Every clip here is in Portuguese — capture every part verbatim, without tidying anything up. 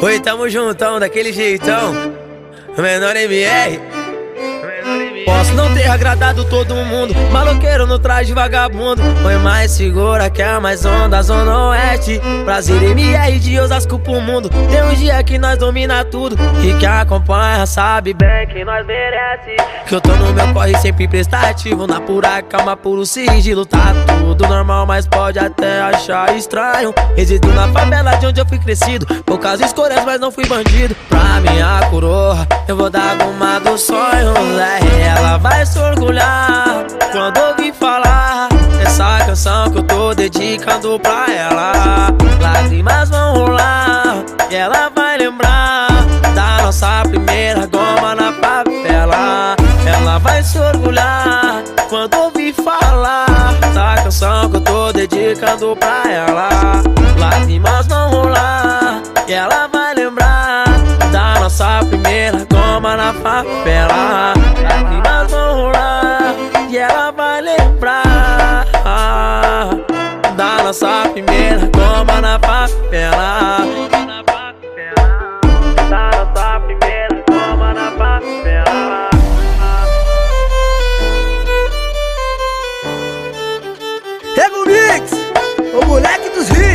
Oi, tamo juntão, daquele jeitão. Menor M R. Posso não ter agradado todo mundo, maloqueiro no traje vagabundo. Foi mais segura que a mais onda, Zona Oeste. Prazer M R de Osasco pro mundo. Tem um dia que nós domina tudo, e quem acompanha sabe bem que nós merece. Que eu tô no meu corre sempre prestativo, na pura calma, puro sigilo. Tá tudo normal, mas pode até achar estranho. Resido na favela de onde eu fui crescido, poucas escolhas, mas não fui bandido. Pra minha coroa, eu vou dar goma do sonho, né? Ela vai se orgulhar quando ouvir falar essa canção que eu tô dedicando pra ela. Lágrimas vão rolar e ela vai lembrar da nossa primeira goma na favela. Ela vai se orgulhar quando ouvir falar essa canção que eu tô dedicando pra ela. Lágrimas vão rolar e ela vai lembrar da nossa primeira goma na favela. Lágrimas vão rolar e ela vai lembrar da nossa primeira goma na favela. Da nossa primeira goma na favela. DJ Guh Mix, o moleque dos hits.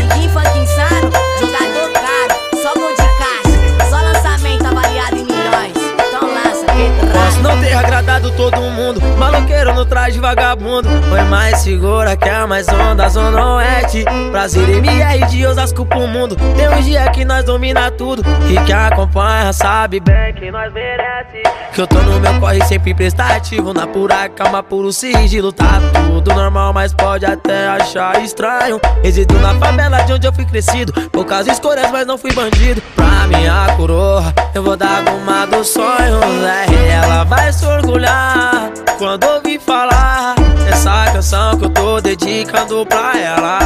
Agradado todo mundo, maloqueiro no traje vagabundo. Foi mais segura que a mais onda, Zona Oeste. Prazer M R de Osasco pro mundo. Tem um dia que nós domina tudo, e quem acompanha sabe bem que nós merece. Que eu tô no meu corre sempre prestativo, na pura calma, puro sigilo. Tá tudo normal, mas pode até achar estranho. Resido na favela de onde eu fui crescido, poucas escolhas, mas não fui bandido. Pra minha coroa, eu vou dar goma do sonho, né? Ela vai se orgulhar quando ouvir falar essa canção que eu tô dedicando pra ela.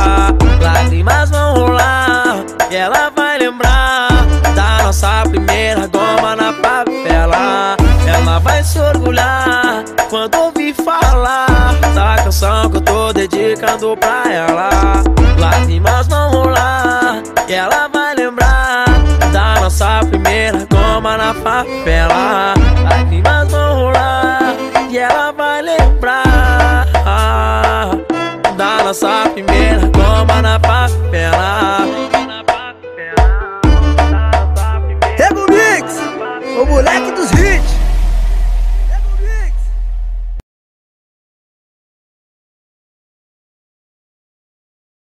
Lágrimas vão rolar e ela vai lembrar da nossa primeira goma na favela. Ela vai se orgulhar quando ouvir falar essa canção que eu tô dedicando pra ela. Lágrimas vão rolar e ela vai lembrar da nossa primeira goma na favela. Lágrimas vão rolar e ela vai lembrar da nossa primeira goma na favela. DJ Guh Mix, o moleque dos hits.